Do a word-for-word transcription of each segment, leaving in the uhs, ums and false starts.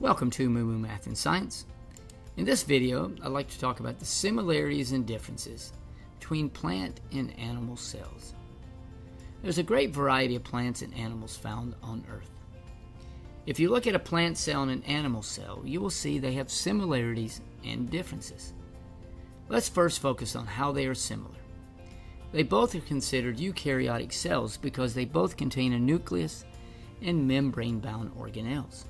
Welcome to Moo Moo Math and Science. In this video, I'd like to talk about the similarities and differences between plant and animal cells. There's a great variety of plants and animals found on Earth. If you look at a plant cell and an animal cell, you will see they have similarities and differences. Let's first focus on how they are similar. They both are considered eukaryotic cells because they both contain a nucleus and membrane-bound organelles.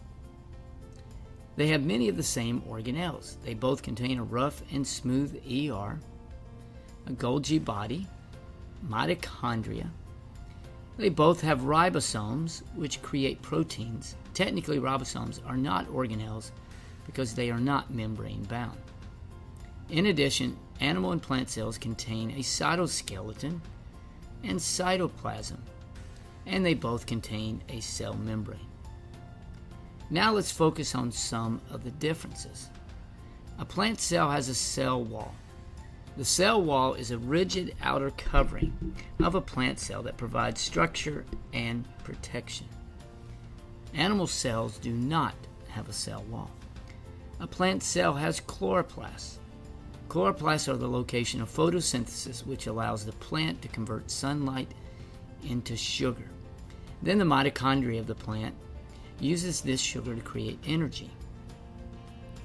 They have many of the same organelles. They both contain a rough and smooth E R, a Golgi body, mitochondria. They both have ribosomes, which create proteins. Technically, ribosomes are not organelles because they are not membrane-bound. In addition, animal and plant cells contain a cytoskeleton and cytoplasm, and they both contain a cell membrane. Now let's focus on some of the differences. A plant cell has a cell wall. The cell wall is a rigid outer covering of a plant cell that provides structure and protection. Animal cells do not have a cell wall. A plant cell has chloroplasts. Chloroplasts are the location of photosynthesis, which allows the plant to convert sunlight into sugar. Then the mitochondria of the plant uses this sugar to create energy.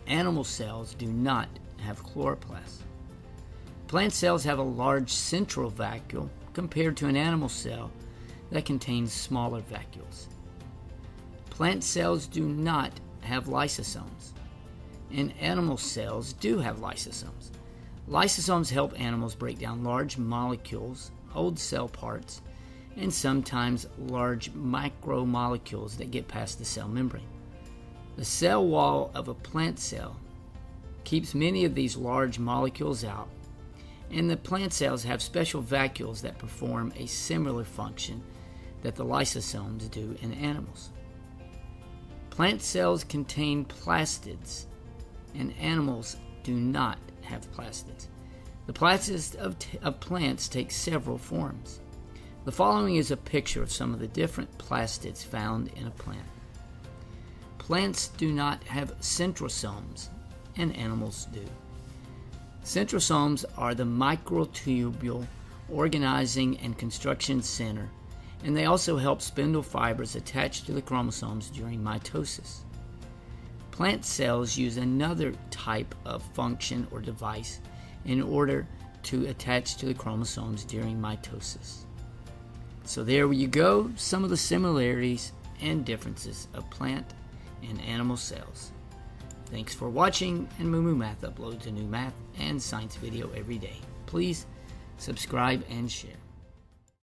Animal cells do not have chloroplasts. Plant cells have a large central vacuole compared to an animal cell that contains smaller vacuoles. Plant cells do not have lysosomes, and animal cells do have lysosomes. Lysosomes help animals break down large molecules, old cell parts, and sometimes large micromolecules that get past the cell membrane. The cell wall of a plant cell keeps many of these large molecules out, and the plant cells have special vacuoles that perform a similar function that the lysosomes do in animals. Plant cells contain plastids, and animals do not have plastids. The plastids of, of plants take several forms. The following is a picture of some of the different plastids found in a plant. Plants do not have centrosomes, and animals do. Centrosomes are the microtubule organizing and construction center, and they also help spindle fibers attach to the chromosomes during mitosis. Plant cells use another type of function or device in order to attach to the chromosomes during mitosis. So there you go, some of the similarities and differences of plant and animal cells. Thanks for watching, and Moo Moo Math uploads a new math and science video every day. Please subscribe and share.